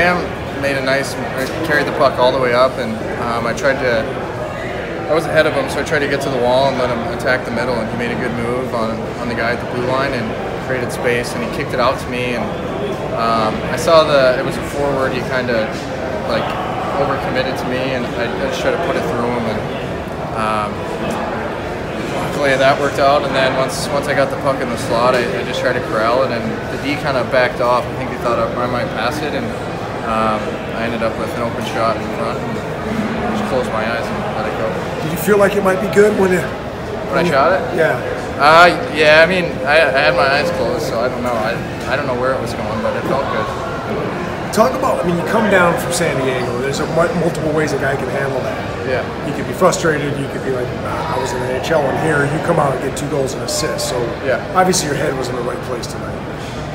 Sam made a nice, carried the puck all the way up, and I was ahead of him, so I tried to get to the wall and let him attack the middle, and he made a good move on the guy at the blue line and created space, and he kicked it out to me, and I saw it was a forward. He kind of like overcommitted to me, and I just tried to put it through him, and luckily that worked out. And then once I got the puck in the slot, I just tried to corral it, and the D kind of backed off. I think they thought I might pass it, and I ended up with an open shot in front, and just closed my eyes and let it go. Did you feel like it might be good when I shot it? Yeah. Yeah. I mean, I had my eyes closed, so I don't know. I don't know where it was going, but it felt good. Talk about. I mean, you come down from San Diego. There's multiple ways a guy can handle that. Yeah. You could be frustrated. You could be like, I was in the NHL, and here you come out and get 2 goals and assists. So yeah. Obviously, your head was in the right place tonight.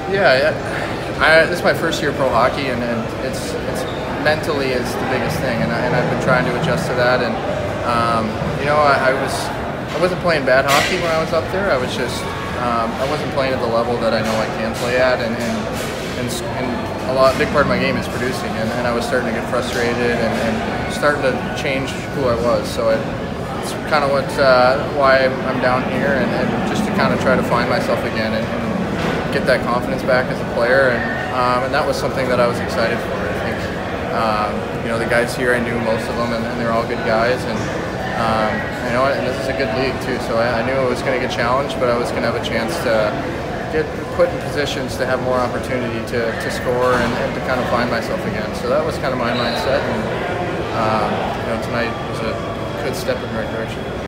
Yeah. This is my first year of pro hockey, and it's mentally is the biggest thing, and I've been trying to adjust to that, and you know, I wasn't playing bad hockey when I was up there. I was just I wasn't playing at the level that I know I can play at, and big part of my game is producing, and I was starting to get frustrated and starting to change who I was. So it's kind of why I'm down here, and just to kind of try to find myself again and get that confidence back as a player, and that was something that I was excited for. I think you know, the guys here, I knew most of them, and they're all good guys, and you know, and this is a good league too. So I knew I was going to get challenged, but I was going to have a chance to get put in positions to have more opportunity to score and to kind of find myself again. So that was kind of my mindset, and you know, tonight was a good step in the right direction.